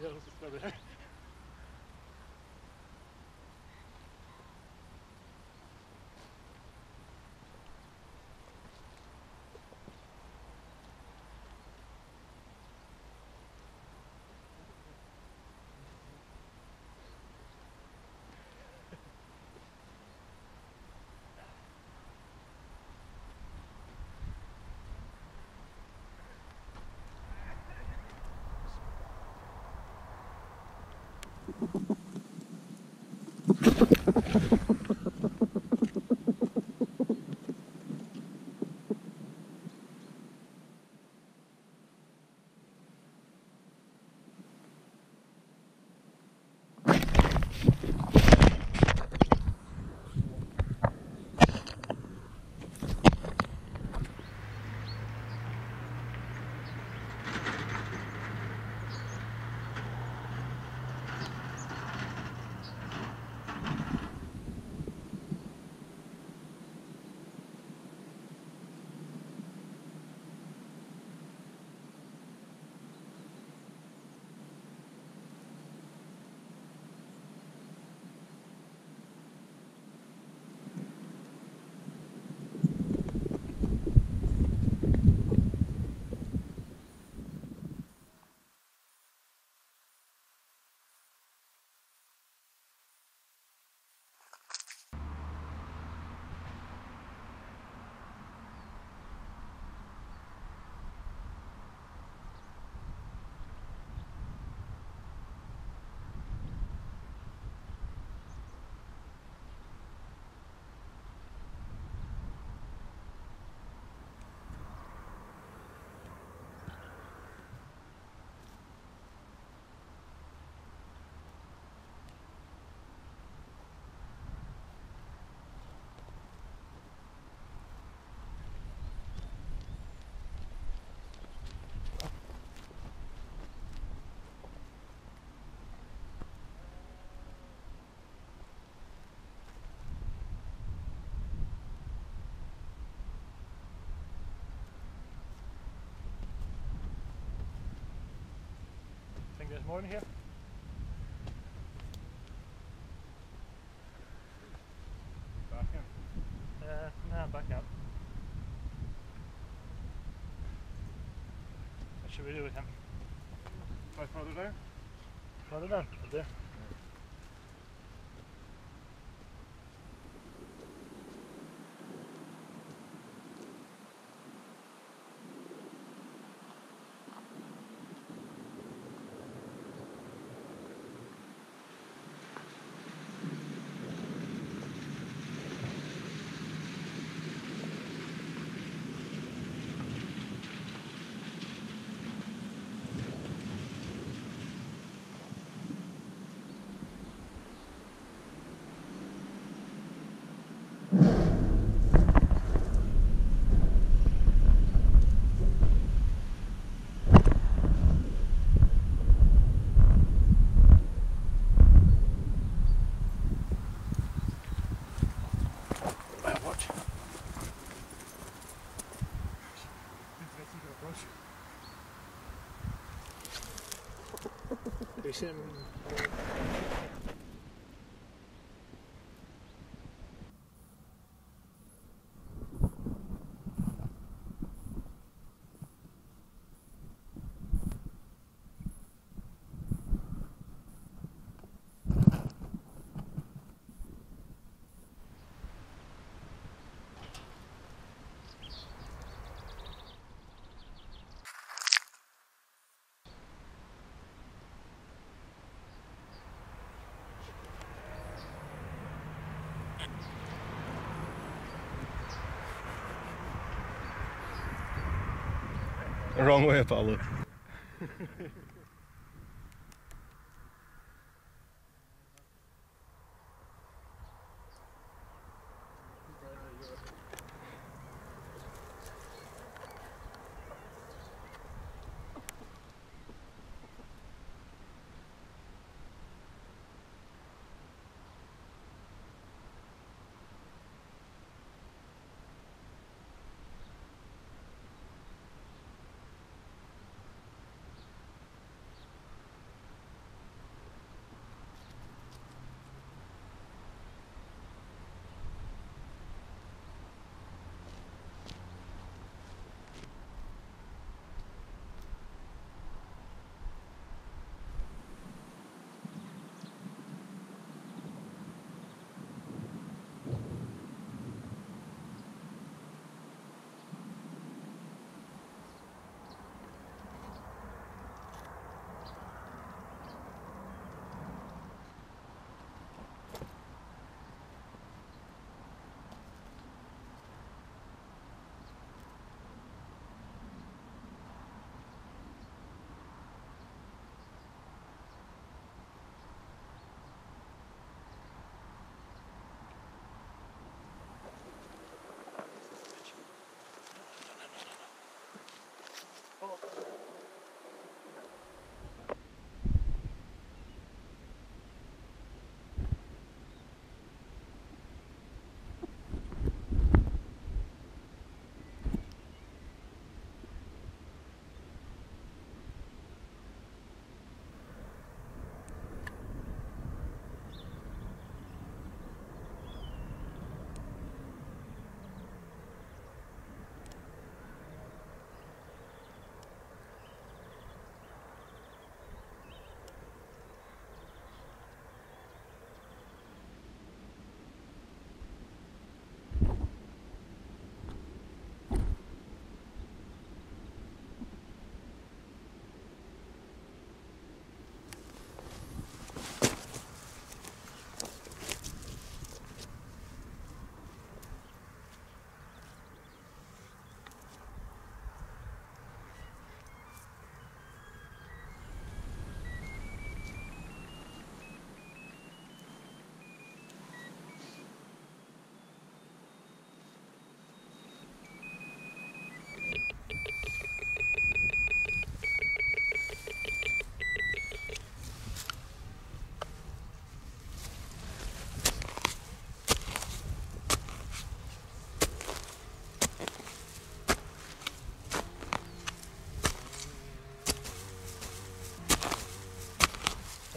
feels. It's over there. There's more in here. Back in. No, back out. What should we do with him? Try further down? Further down, up there. We see him. Wrong way, Apollo.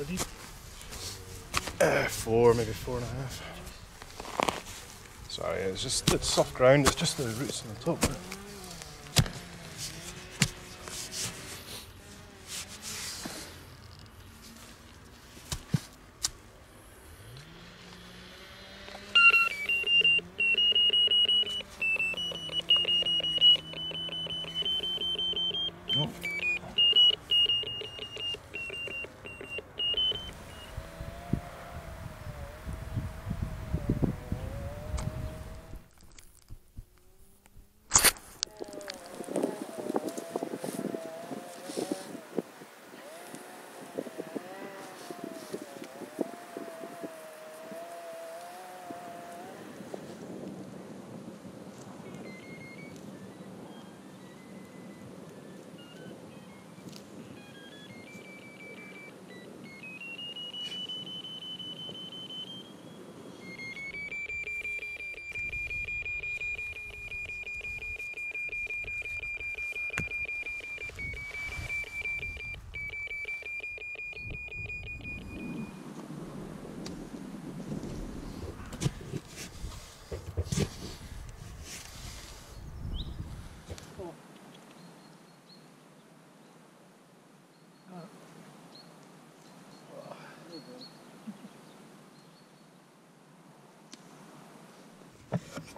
How deep? 4, maybe 4.5. Sorry, it's just it's soft ground, it's just the roots on the top.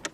Right?